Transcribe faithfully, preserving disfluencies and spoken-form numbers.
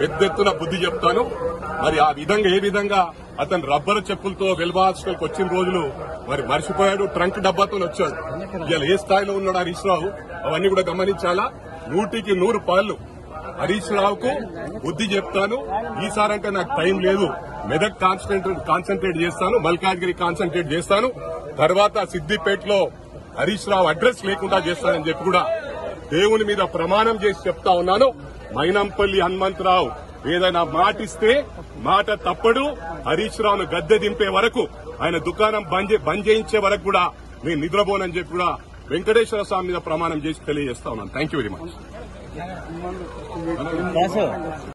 పెద్దెత్తున బుద్ధి చెప్తాను మరి ఆ విధంగా ఏ విధంగా అతను రబ్బర్ చెప్పులతో వెల్వాస్కల్కి వచ్చిన రోజులు మరి మర్చిపోయాడు ట్రంక్ డబ్బాతో వచ్చాడు ఇవాళ ఏ స్థాయిలో ఉన్నాడు హరీష్ రావు అవన్నీ కూడా గమనించాలా నూటికి నూరు పాళ్లు హరీష్ రావుకు బుద్ధి చెప్తాను ఈసారంటే నాకు టైం లేదు మెదక్ కాన్సంట్రేట్ చేస్తాను మల్కాజ్గిరి కాన్సంట్రేట్ చేస్తాను తర్వాత సిద్దిపేటలో హరీష్ రావు అడ్రస్ లేకుండా చేస్తానని చెప్పి కూడా దేవుని మీద ప్రమాణం చేసి చెప్తా ఉన్నాను मैनंपल्ली हनुमंतराव ఏదైనా మాటిస్తే మాట తప్పడు హరీష్ రావును గద్దె దింపే వరకు ఆయన దుకాణం బంద్ బంద్ చేయించే వరకు కూడా నేను నిద్రపోనని చెప్పి కూడా వెంకటేశ్వర స్వామి మీద ప్రమాణం చేసి తెలియజేస్తా ఉన్నాను థ్యాంక్ యూ వెరీ మచ్।